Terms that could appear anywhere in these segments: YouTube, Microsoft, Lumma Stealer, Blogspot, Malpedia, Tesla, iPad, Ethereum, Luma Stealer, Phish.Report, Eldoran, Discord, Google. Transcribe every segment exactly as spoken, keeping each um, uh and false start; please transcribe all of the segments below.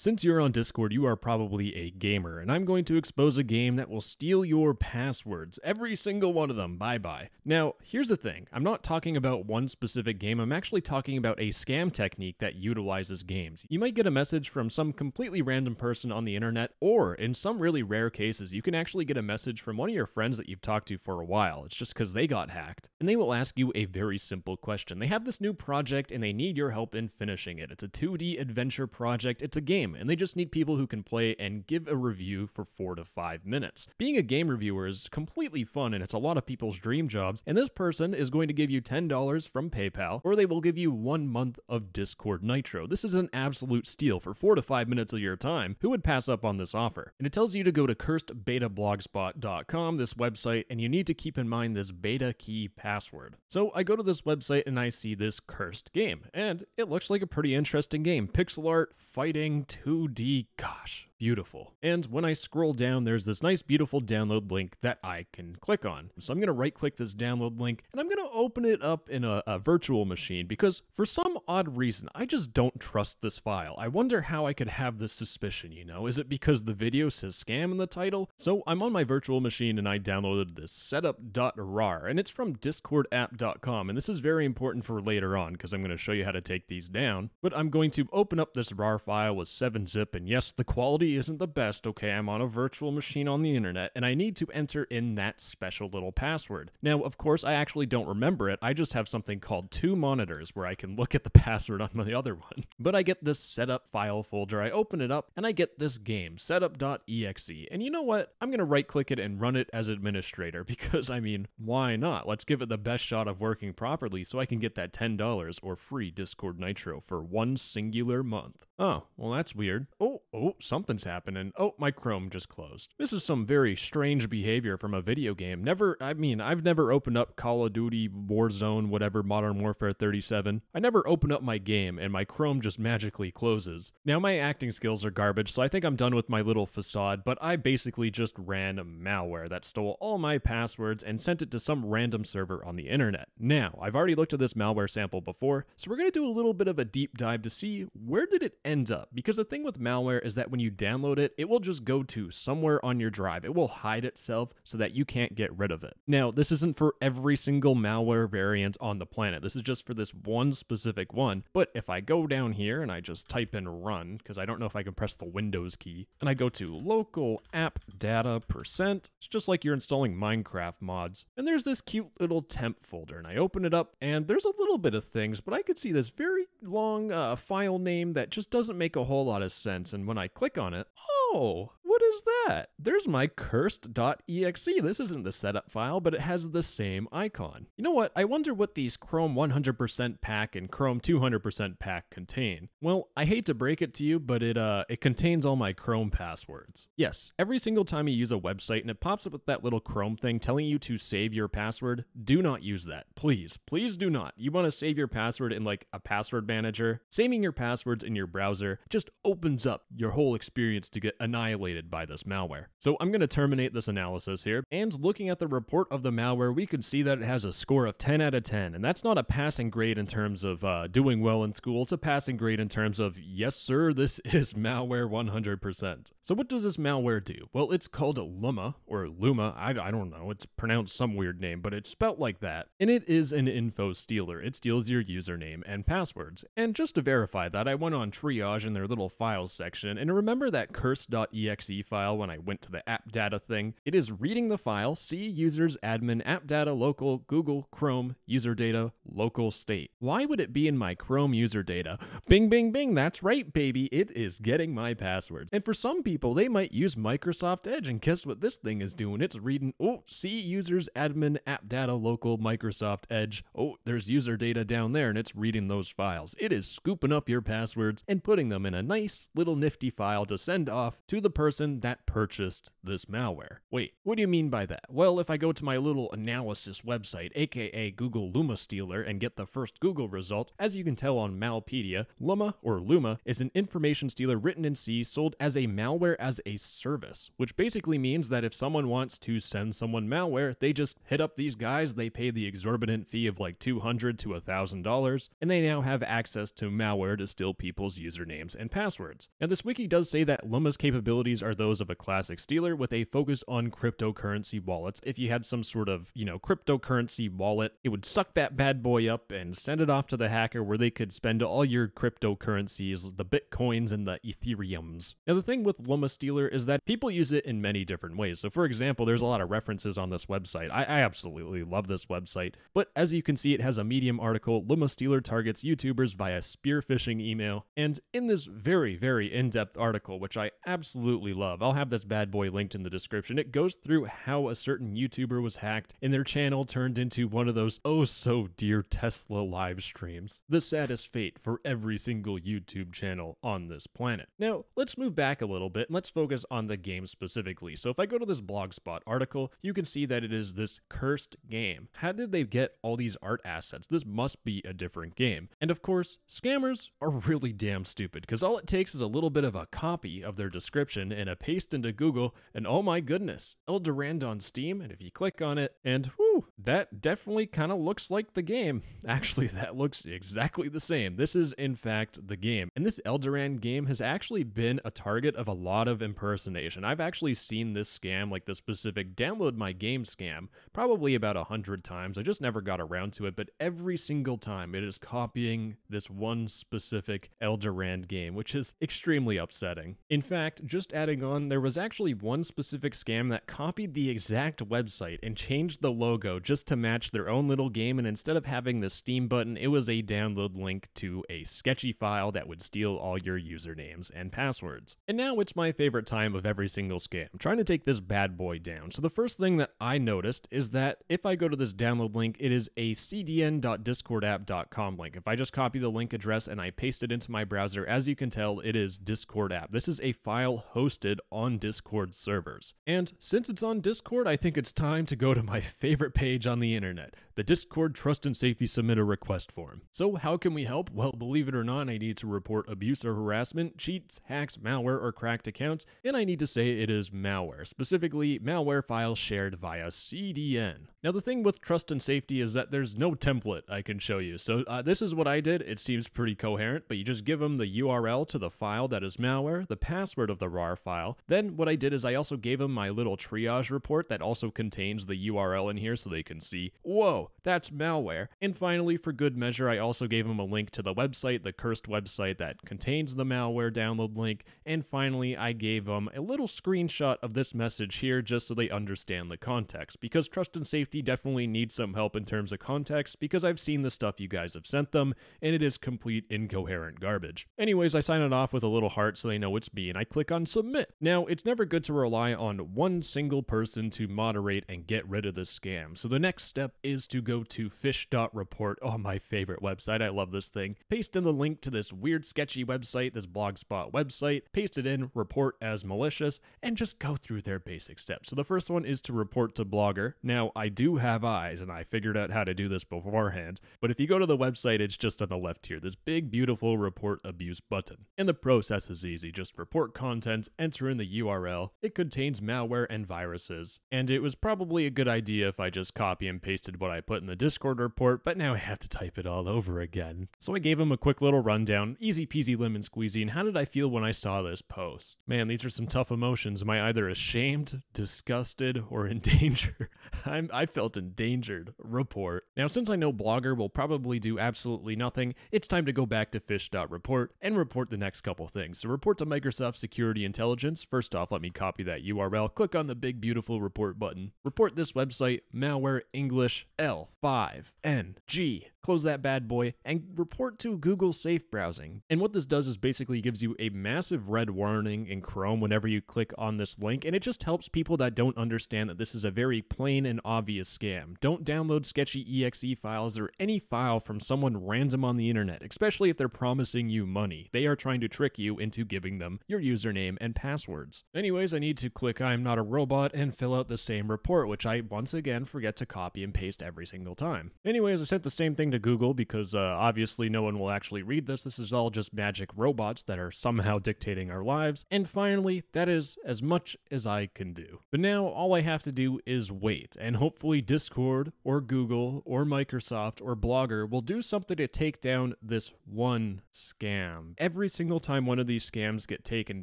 Since you're on Discord, you are probably a gamer, and I'm going to expose a game that will steal your passwords. Every single one of them. Bye-bye. Now, here's the thing. I'm not talking about one specific game. I'm actually talking about a scam technique that utilizes games. You might get a message from some completely random person on the internet, or in some really rare cases, you can actually get a message from one of your friends that you've talked to for a while. It's just because they got hacked. And they will ask you a very simple question. They have this new project, and they need your help in finishing it. It's a two D adventure project. It's a game, and they just need people who can play and give a review for four to five minutes. Being a game reviewer is completely fun, and it's a lot of people's dream jobs, and this person is going to give you ten dollars from PayPal, or they will give you one month of Discord Nitro. This is an absolute steal for four to five minutes of your time. Who would pass up on this offer? And it tells you to go to cursed beta blogspot dot com, this website, and you need to keep in mind this beta key password. So I go to this website and I see this cursed game, and it looks like a pretty interesting game. Pixel art, fighting, two D, gosh. Beautiful. And when I scroll down, there's this nice, beautiful download link that I can click on. So I'm going to right click this download link, and I'm going to open it up in a, a virtual machine, because for some odd reason, I just don't trust this file. I wonder how I could have this suspicion, you know? Is it because the video says scam in the title? So I'm on my virtual machine and I downloaded this setup dot rar, and it's from discord app dot com. And this is very important for later on, because I'm going to show you how to take these down. But I'm going to open up this rar file with seven zip, and yes, the quality isn't the best. Okay, I'm on a virtual machine on the internet, and I need to enter in that special little password. Now, of course, I actually don't remember it. I just have something called two monitors where I can look at the password on the other one. But I get this setup file folder, I open it up, and I get this game, setup dot E X E. And you know what? I'm going to right-click it and run it as administrator, because, I mean, why not? Let's give it the best shot of working properly so I can get that ten dollars or free Discord Nitro for one singular month. Oh, well, that's weird. Oh, oh, something happening. Oh, my Chrome just closed. This is some very strange behavior from a video game. Never, I mean, I've never opened up Call of Duty, Warzone, whatever, Modern Warfare thirty-seven. I never open up my game and my Chrome just magically closes. Now, my acting skills are garbage, so I think I'm done with my little facade, but I basically just ran malware that stole all my passwords and sent it to some random server on the internet. Now, I've already looked at this malware sample before, so we're going to do a little bit of a deep dive to see where did it end up, because the thing with malware is that when you download download it, it will just go to somewhere on your drive. It will hide itself so that you can't get rid of it. Now, this isn't for every single malware variant on the planet. This is just for this one specific one. But if I go down here and I just type in run, because I don't know if I can press the Windows key, and I go to local app data percent, it's just like you're installing Minecraft mods. And there's this cute little temp folder, and I open it up, and there's a little bit of things, but I could see this very long uh, file name that just doesn't make a whole lot of sense. And when I click on it, oh, what is that? There's my cursed dot E X E. This isn't the setup file, but it has the same icon. You know what? I wonder what these Chrome one hundred percent pack and Chrome two hundred percent pack contain. Well, I hate to break it to you, but it uh, it contains all my Chrome passwords. Yes, every single time you use a website and it pops up with that little Chrome thing telling you to save your password, do not use that. Please, please do not. You want to save your password in like a password manager. Saving your passwords in your browser just opens up your whole experience to get annihilated by this malware. So I'm going to terminate this analysis here, and looking at the report of the malware, we can see that it has a score of ten out of ten, and that's not a passing grade in terms of uh, doing well in school. It's a passing grade in terms of, yes sir, this is malware one hundred percent. So what does this malware do? Well, it's called Luma, or Luma, I, I don't know, it's pronounced some weird name, but it's spelt like that, and it is an info stealer. It steals your username and passwords. And just to verify that, I went on triage in their little files section, and remember that that curse dot E X E file when I went to the app data thing. It is reading the file, see users, admin, app data, local, Google, Chrome, user data, local state. Why would it be in my Chrome user data? Bing, bing, bing, that's right, baby. It is getting my passwords. And for some people, they might use Microsoft Edge, and guess what this thing is doing? It's reading, oh, see users, admin, app data, local, Microsoft Edge. Oh, there's user data down there, and it's reading those files. It is scooping up your passwords and putting them in a nice little nifty file to send off to the person person that purchased this malware. Wait, what do you mean by that? Well, if I go to my little analysis website, aka Google Luma Stealer, and get the first Google result, as you can tell on Malpedia, Luma, or Luma, is an information stealer written in C sold as a malware as a service, which basically means that if someone wants to send someone malware, they just hit up these guys, they pay the exorbitant fee of like two hundred to a thousand dollars, and they now have access to malware to steal people's usernames and passwords. Now, this wiki does say that Luma's capabilities are those of a classic stealer with a focus on cryptocurrency wallets. If you had some sort of, you know, cryptocurrency wallet, it would suck that bad boy up and send it off to the hacker where they could spend all your cryptocurrencies, the bitcoins and the ethereums. Now, the thing with Luma Stealer is that people use it in many different ways. So for example, there's a lot of references on this website. I, I absolutely love this website, but as you can see, it has a Medium article, Luma Stealer targets YouTubers via spear phishing email, and in this very, very in-depth article, which I absolutely love, I'll have this bad boy linked in the description, it goes through how a certain YouTuber was hacked and their channel turned into one of those oh so dear Tesla live streams. The saddest fate for every single YouTube channel on this planet. Now, let's move back a little bit and let's focus on the game specifically. So if I go to this Blogspot article, you can see that it is this cursed game. How did they get all these art assets? This must be a different game. And of course, scammers are really damn stupid, because all it takes is a little bit of a copy of their description and a paste into Google, and oh my goodness, Eldoran on Steam, and if you click on it, and whoo, that definitely kind of looks like the game. Actually, that looks exactly the same. This is, in fact, the game. And this Eldoran game has actually been a target of a lot of impersonation. I've actually seen this scam, like the specific download my game scam, probably about a hundred times. I just never got around to it, but every single time it is copying this one specific Eldoran game, which is extremely upsetting. In fact, just adding on, there was actually one specific scam that copied the exact website and changed the logo just to match their own little game, and instead of having the Steam button, it was a download link to a sketchy file that would steal all your usernames and passwords. And now it's my favorite time of every single scam, I'm trying to take this bad boy down. So the first thing that I noticed is that if I go to this download link, it is a c d n dot discord app dot com link. If I just copy the link address and I paste it into my browser, as you can tell, it is Discord app. This is a file hosted on Discord servers. And since it's on Discord, I think it's time to go to my favorite page on the internet, the Discord Trust and Safety Submit a Request form. So how can we help? Well, believe it or not, I need to report abuse or harassment, cheats, hacks, malware, or cracked accounts, and I need to say it is malware, specifically malware files shared via C D N. Now, the thing with Trust and Safety is that there's no template I can show you. So uh, this is what I did. It seems pretty coherent, but you just give them the U R L to the file that is malware, the password of the R A R file. Then what I did is I also gave them my little triage report that also contains the U R L in here so they can see, whoa, that's malware. And finally, for good measure, I also gave them a link to the website, the cursed website that contains the malware download link. And finally, I gave them a little screenshot of this message here just so they understand the context, because Trust and Safety definitely needs some help in terms of context, because I've seen the stuff you guys have sent them and it is complete incoherent garbage. Anyways, I sign it off with a little heart so they know it's me, and I click on submit. Now, it's never good to rely on one single person to moderate and get rid of the scam. So the next step is to go to Phish dot Report. Oh, my favorite website. I love this thing. Paste in the link to this weird sketchy website, this Blogspot website, paste it in, report as malicious, and just go through their basic steps. So the first one is to report to Blogger. Now, I do have eyes and I figured out how to do this beforehand, but if you go to the website, it's just on the left here, this big, beautiful report abuse button. And the process is easy. Just report contents, enter in the U R L. It contains malware and viruses. And it was probably a good idea if I just copy and pasted what I put in the Discord report, but now I have to type it all over again. So I gave him a quick little rundown, easy peasy lemon squeezy, and how did I feel when I saw this post? Man, these are some tough emotions. Am I either ashamed, disgusted, or in danger? I'm, I felt endangered. Report. Now, since I know Blogger will probably do absolutely nothing, it's time to go back to Phish dot Report and report the next couple things. So report to Microsoft Security Intelligence. First off, let me copy that U R L, click on the big beautiful report button, report this website, malware, now we're English L five N G. Close that bad boy and report to Google Safe Browsing. And what this does is basically gives you a massive red warning in Chrome whenever you click on this link, and it just helps people that don't understand that this is a very plain and obvious scam. Don't download sketchy E X E files or any file from someone random on the internet, especially if they're promising you money. They are trying to trick you into giving them your username and passwords. Anyways, I need to click I'm not a robot and fill out the same report, which I once again forget to copy and paste every single time. Anyways, I sent the same thing to Google because uh, obviously no one will actually read this. This is all just magic robots that are somehow dictating our lives. And finally, that is as much as I can do. But now all I have to do is wait, and hopefully Discord or Google or Microsoft or Blogger will do something to take down this one scam. Every single time one of these scams get taken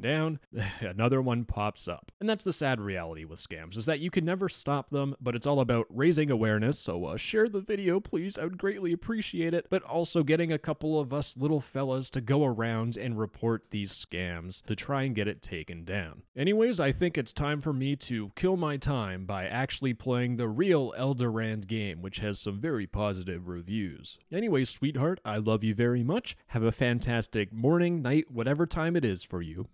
down, another one pops up. And that's the sad reality with scams, is that you can never stop them, but it's all about raising awareness. So uh, share the video, please. I would greatly appreciate it. But also getting a couple of us little fellas to go around and report these scams to try and get it taken down. Anyways, I think it's time for me to kill my time by actually playing the real Eldoran game, which has some very positive reviews. Anyway, sweetheart, I love you very much. Have a fantastic morning, night, whatever time it is for you.